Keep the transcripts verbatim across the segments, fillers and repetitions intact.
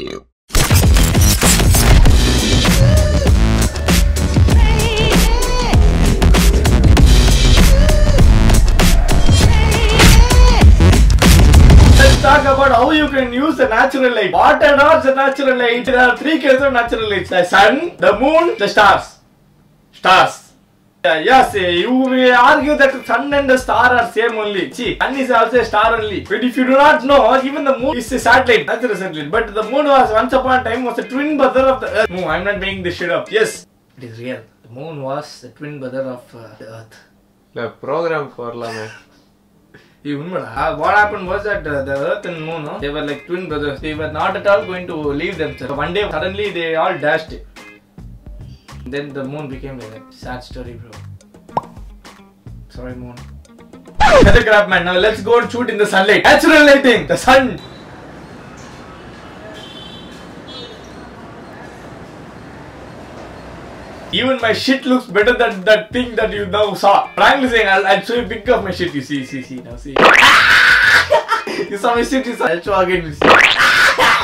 you. Talk about how you can use the natural light. What and all the natural light? There are three kinds of natural lights: the sun, the moon, the stars. Stars. Yeah, yes, you may argue that the sun and the star are same only. See, sun is also a star only. But if you do not know, even the moon is a satellite. That's the satellite. But the moon was once upon a time was a twin brother of the Earth. No, I'm not making this shit up. Yes, it is real. The moon was the twin brother of uh, the Earth. The program for lama. What happened was that uh, the Earth and Moon, no? They were like twin brothers. They were not at all going to leave themselves. So one day, suddenly they all dashed. Then the Moon became like that. Sad story, bro. Sorry, Moon. Better crap, man. Now let's go and shoot in the sunlight. Natural lighting. The sun. Even my shit looks better than that thing that you now saw. Frankly saying, I'll, I'll show you a picture of my shit. You see, see, see, now see. You saw my shit, you saw. I'll show again, you see.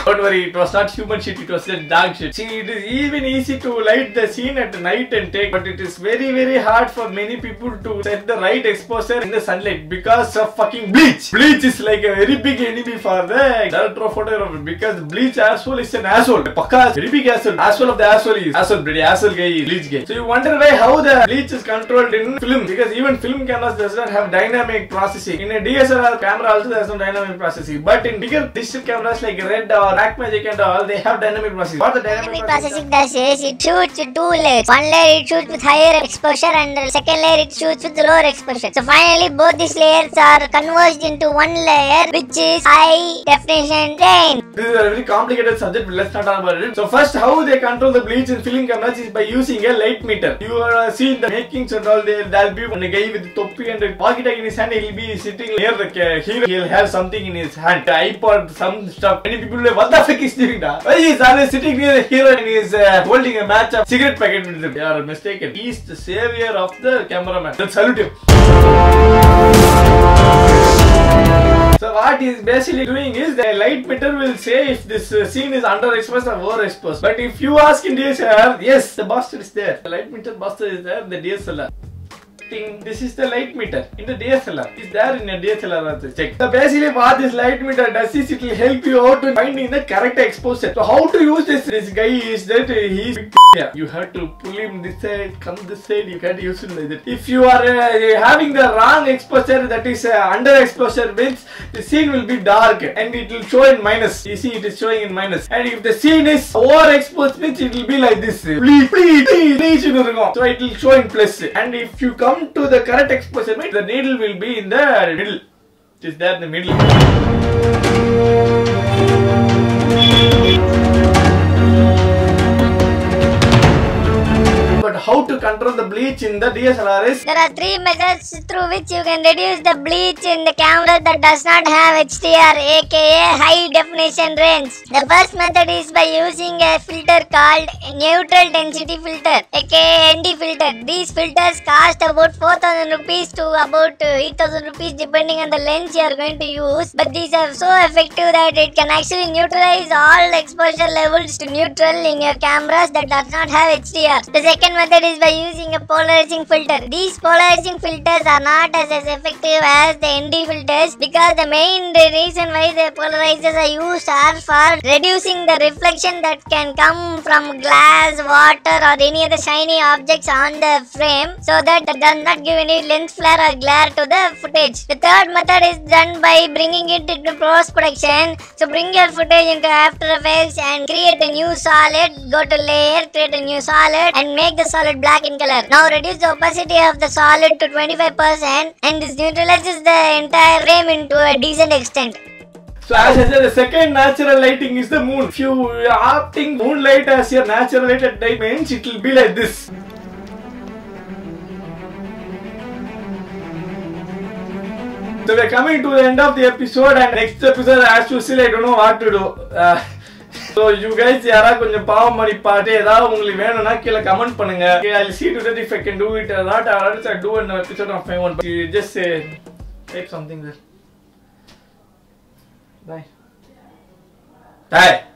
Don't worry, it was not human shit, it was just dark shit. See, it is even easy to light the scene at night and take, but it is very, very hard for many people to set the right exposure in the sunlight because of fucking bleach. Bleach is like a very big enemy for the director of photography because bleach asshole is an asshole. A pakka, very big asshole. Asshole of the asshole is asshole, bloody asshole guy is. So you wonder why how the bleach is controlled in film, because even film cameras does not have dynamic processing. In a D S L R camera also there is no dynamic processing, but in bigger digital cameras like Red or Black Magic and all, they have dynamic processing. What the dynamic, dynamic processing, processing does is it shoots with two layers. One layer it shoots with higher exposure and the second layer it shoots with lower exposure. So finally both these layers are converged into one layer which is high definition rain. This is a very complicated subject, but let's not talk about it. So first, how they control the bleach in film cameras is by using a light meter. You are uh, seeing the makings and all, there will be one guy with topi and a pocket in his hand. He will be sitting near the uh, hero. He will have something in his hand, the iPod, some stuff. Many people will say, what the fuck is doing that? Why is always sitting near the hero and he is uh, holding a match of cigarette packet with him? They are mistaken. He is the savior of the cameraman. Let's salute him. So what he is basically doing is the light meter will say if this uh, scene is underexposed or overexposed. But if you ask in D S L R, yes, the buster is there. The light meter buster is there in the D S L R. Thing. This is the light meter in the D S L R. It's there in your D S L R also. Check. So basically what this light meter does is it will help you out to finding the correct exposure. So how to use this? This guy is that he's big. Yeah, you have to pull him this side, come this side, you can't use it like that. If you are uh, having the wrong exposure, that is uh, under exposure, means the scene will be dark and it will show in minus. You see, it is showing in minus. And if the scene is overexposed, means it will be like this. So it will show in plus. And if you come to the correct exposure, means the needle will be in the middle. It is there in the middle. But how to control the bleach in the D S L R is, there are three methods through which you can reduce the bleach in the camera that does not have H D R, aka high definition range. The first method is by using a filter called neutral density filter, aka N D filter. These filters cost about four thousand rupees to about eight thousand rupees depending on the lens you are going to use. But these are so effective that it can actually neutralize all exposure levels to neutral in your cameras that does not have H D R. The second method is by using a polarizing filter. These polarizing filters are not as, as effective as the N D filters because the main reason why the polarizers are used are for reducing the reflection that can come from glass, water or any other shiny objects on the frame, so that it does not give any lens flare or glare to the footage. The third method is done by bringing it into post-production. So bring your footage into After Effects and create a new solid, go to layer, create a new solid and make the solid black in color. Now reduce the opacity of the solid to twenty-five percent and this neutralizes the entire frame into a decent extent. So as I said, the second natural lighting is the moon. If you are opting moonlight as your natural light at night, means it will be like this. So we are coming to the end of the episode and next episode as usual I don't know what to do. Uh, So you guys, yara konja pavam mari paate edavum ungalku venuna kila comment panunga. I will see to that if I can do it or not. Or else I do an episode of my own. But you just say, type something there. Bye. Bye.